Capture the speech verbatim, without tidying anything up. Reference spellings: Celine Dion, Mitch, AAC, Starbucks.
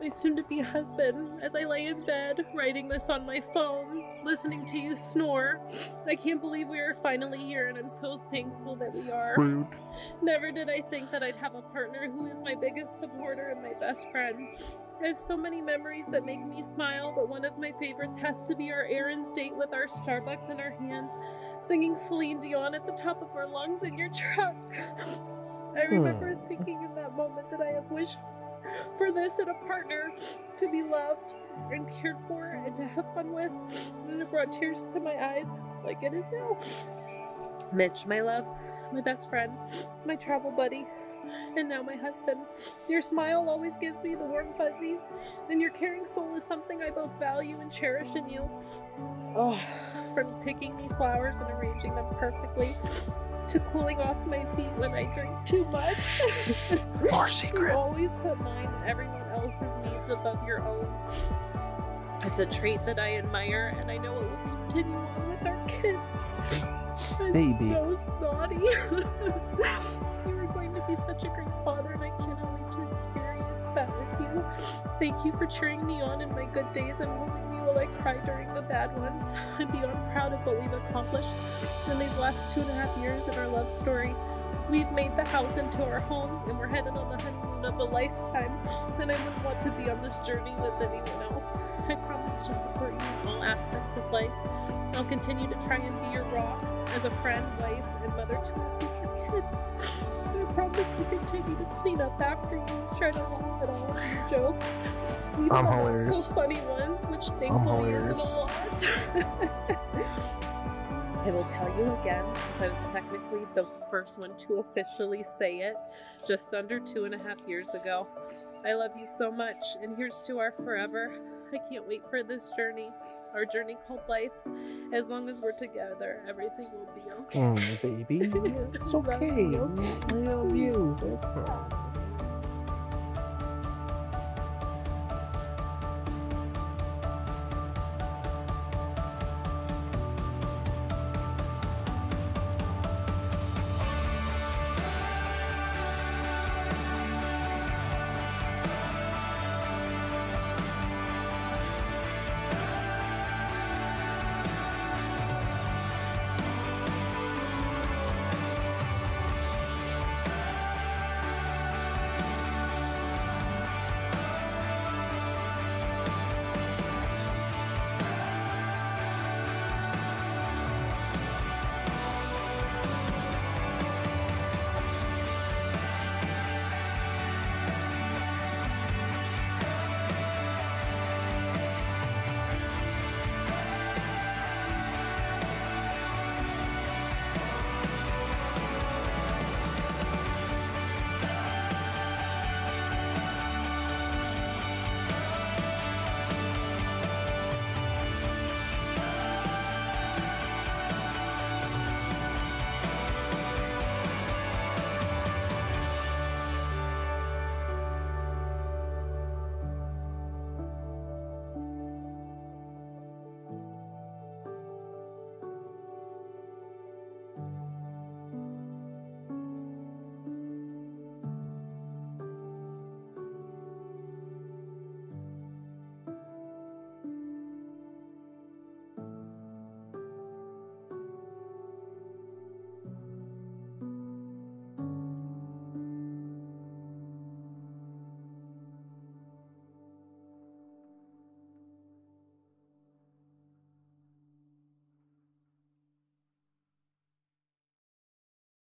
my soon-to-be husband, as I lay in bed, writing this on my phone, listening to you snore. I can't believe we are finally here, and I'm so thankful that we are. Rude. Never did I think that I'd have a partner who is my biggest supporter and my best friend. I have so many memories that make me smile, but one of my favorites has to be our Aaron's date with our Starbucks in our hands, singing Celine Dion at the top of our lungs in your truck. I remember hmm. thinking in that moment that I have wished for this and a partner to be loved and cared for and to have fun with, and it brought tears to my eyes like it is now. Mitch, my love, my best friend, my travel buddy, and now my husband. Your smile always gives me the warm fuzzies, and your caring soul is something I both value and cherish in you. Oh, from picking me flowers and arranging them perfectly, to cooling off my feet when I drink too much. More secret. You always put mine and everyone else's needs above your own. It's a trait that I admire, and I know it will continue on with our kids. I'm Baby. so snotty. You are going to be such a great father, and I cannot wait to experience that with you. Thank you for cheering me on in my good days and holding me while I cry during the bad ones. I'm beyond proud of what we've accomplished in these last two and a half years in our love story. We've made the house into our home, and we're headed on the honeymoon of a lifetime, and I wouldn't want to be on this journey with anyone else. I promise to support you in all aspects of life. I'll continue to try and be your rock as a friend, wife, and mother to our future kids. I promise to continue to clean up after you and try to laugh at all of your jokes. We've I'm had some funny ones, which thankfully isn't a lot. I will tell you again, since I was technically the first one to officially say it just under two and a half years ago. I love you so much, and here's to our forever. I can't wait for this journey, our journey called life. As long as we're together, everything will be okay. Oh, baby. It's okay. I love you. I love you.